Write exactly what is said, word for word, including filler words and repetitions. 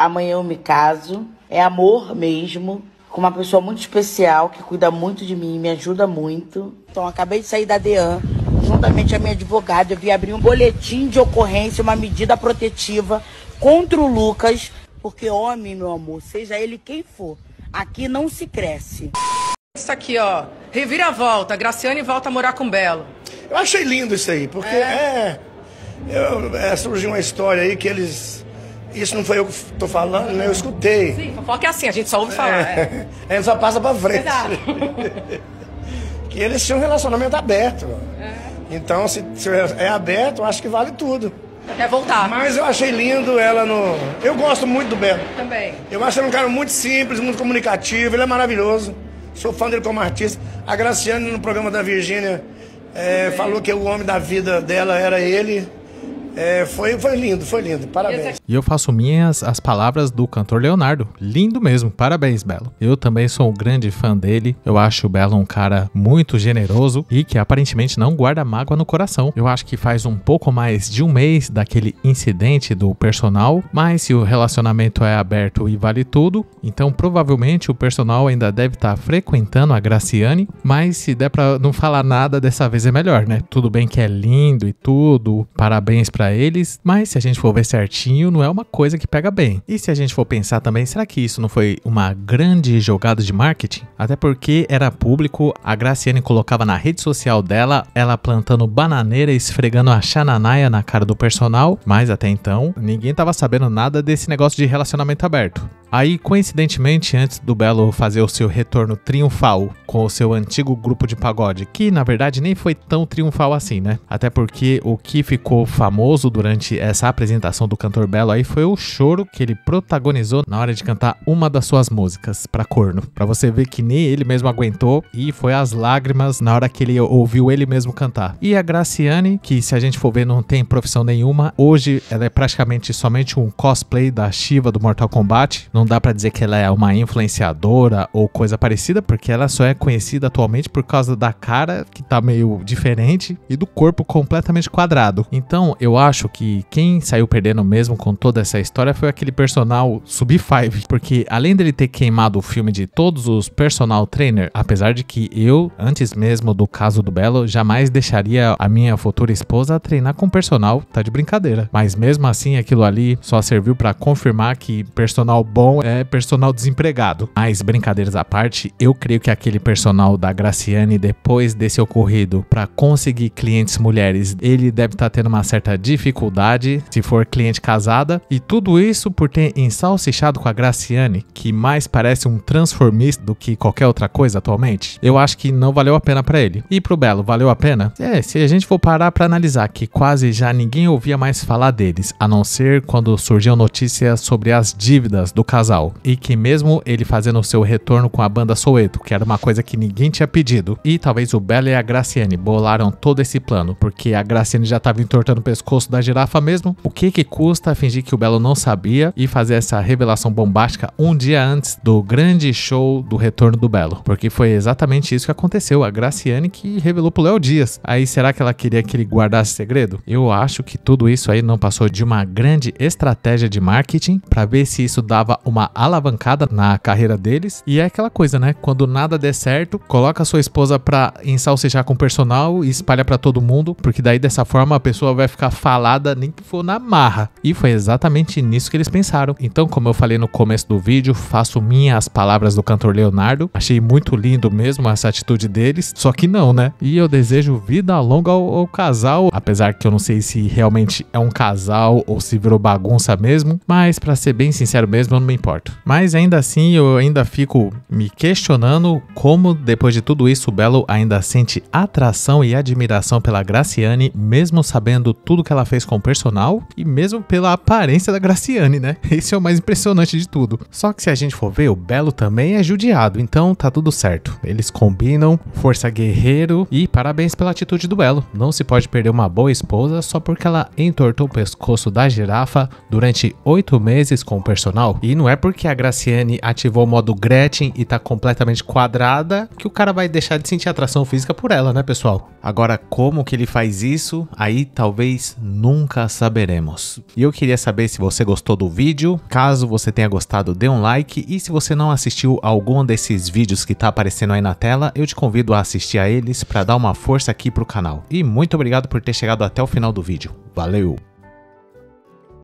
amanhã eu me caso. É amor mesmo, com uma pessoa muito especial, que cuida muito de mim, me ajuda muito. Então, acabei de sair da Dean, juntamente a minha advogada, eu vim abrir um boletim de ocorrência, uma medida protetiva contra o Lucas, porque homem, meu amor, seja ele quem for, aqui não se cresce. Isso aqui, ó, reviravolta, Gracyanne volta a morar com Belo. Eu achei lindo isso aí, porque é, é, eu, é surgiu uma história aí que eles... Isso não foi eu que tô falando, né? Eu escutei. Sim, fofoca é assim, a gente só ouve falar. É. É. A gente só passa pra frente. Que eles tinham um relacionamento aberto. É. Então, se, se é aberto, eu acho que vale tudo. Até voltar. Mas eu achei lindo ela no... Eu gosto muito do Belo. Também. Eu acho ele um cara muito simples, muito comunicativo, ele é maravilhoso. Sou fã dele como artista. A Gracyanne, no programa da Virgínia, é, falou que o homem da vida dela era ele. É, foi, foi lindo, foi lindo, parabéns. E eu faço minhas as palavras do cantor Leonardo. Lindo mesmo, parabéns, Belo. Eu também sou um grande fã dele. Eu acho o Belo um cara muito generoso e que aparentemente não guarda mágoa no coração. Eu acho que faz um pouco mais de um mês daquele incidente do personal, mas se o relacionamento é aberto e vale tudo, então provavelmente o personal ainda deve estar frequentando a Gracyanne, mas se der pra não falar nada, dessa vez é melhor, né? Tudo bem que é lindo e tudo, parabéns pra Pra eles, mas se a gente for ver certinho, não é uma coisa que pega bem. E se a gente for pensar também, será que isso não foi uma grande jogada de marketing? Até porque era público, a Gracyanne colocava na rede social dela, ela plantando bananeira, esfregando a xananaia na cara do personal, mas até então, ninguém tava sabendo nada desse negócio de relacionamento aberto. Aí, coincidentemente, antes do Belo fazer o seu retorno triunfal com o seu antigo grupo de pagode, que na verdade nem foi tão triunfal assim, né? Até porque o que ficou famoso durante essa apresentação do cantor Belo aí foi o choro que ele protagonizou na hora de cantar uma das suas músicas pra corno. Pra você ver que nem ele mesmo aguentou, e foi as lágrimas na hora que ele ouviu ele mesmo cantar. E a Gracyanne, que se a gente for ver não tem profissão nenhuma, hoje ela é praticamente somente um cosplay da Shiva do Mortal Kombat. Não dá pra dizer que ela é uma influenciadora ou coisa parecida, porque ela só é conhecida atualmente por causa da cara, que tá meio diferente, e do corpo completamente quadrado. Então, eu acho que quem saiu perdendo mesmo com toda essa história foi aquele personal sub cinco, porque além dele ter queimado o filme de todos os personal trainer, apesar de que eu, antes mesmo do caso do Belo, jamais deixaria a minha futura esposa treinar com personal, tá de brincadeira. Mas mesmo assim, aquilo ali só serviu pra confirmar que personal bom é personal desempregado. Mas brincadeiras à parte, eu creio que aquele personal da Gracyanne, depois desse ocorrido, para conseguir clientes mulheres, ele deve estar tendo uma certa dificuldade se for cliente casada, e tudo isso por ter ensalsichado com a Gracyanne, que mais parece um transformista do que qualquer outra coisa atualmente. Eu acho que não valeu a pena para ele. E pro Belo, valeu a pena? É, se a gente for parar para analisar que quase já ninguém ouvia mais falar deles, a não ser quando surgiam notícias sobre as dívidas do casal, e que mesmo ele fazendo o seu retorno com a banda Soweto, que era uma coisa que ninguém tinha pedido, e talvez o Belo e a Gracyanne bolaram todo esse plano, porque a Gracyanne já estava entortando o pescoço da girafa mesmo. O que que custa fingir que o Belo não sabia e fazer essa revelação bombástica um dia antes do grande show do retorno do Belo? Porque foi exatamente isso que aconteceu, a Gracyanne que revelou pro Léo Dias. Aí será que ela queria que ele guardasse segredo? Eu acho que tudo isso aí não passou de uma grande estratégia de marketing para ver se isso dava uma alavancada na carreira deles. E é aquela coisa, né? Quando nada der certo, coloca sua esposa pra ensalsichar com o personal e espalha pra todo mundo, porque daí dessa forma a pessoa vai ficar falada nem que for na marra. E foi exatamente nisso que eles pensaram. Então, como eu falei no começo do vídeo, faço minhas palavras do cantor Leonardo. Achei muito lindo mesmo essa atitude deles, só que não, né? E eu desejo vida longa ao, ao casal, apesar que eu não sei se realmente é um casal ou se virou bagunça mesmo, mas pra ser bem sincero mesmo, eu não me importo. Mas ainda assim, eu ainda fico me questionando como, depois de tudo isso, o Belo ainda sente atração e admiração pela Gracyanne, mesmo sabendo tudo que ela fez com o personal e mesmo pela aparência da Gracyanne, né? Esse é o mais impressionante de tudo. Só que se a gente for ver, o Belo também é judiado, então tá tudo certo. Eles combinam, força guerreiro, e parabéns pela atitude do Belo. Não se pode perder uma boa esposa só porque ela entortou o pescoço da girafa durante oito meses com o personal. E não é porque a Gracyanne ativou o modo Gretchen e tá completamente quadrada que o cara vai deixar de sentir atração física por ela, né, pessoal? Agora, como que ele faz isso, aí talvez nunca saberemos. E eu queria saber se você gostou do vídeo. Caso você tenha gostado, dê um like. E se você não assistiu a algum desses vídeos que tá aparecendo aí na tela, eu te convido a assistir a eles pra dar uma força aqui pro canal. E muito obrigado por ter chegado até o final do vídeo. Valeu!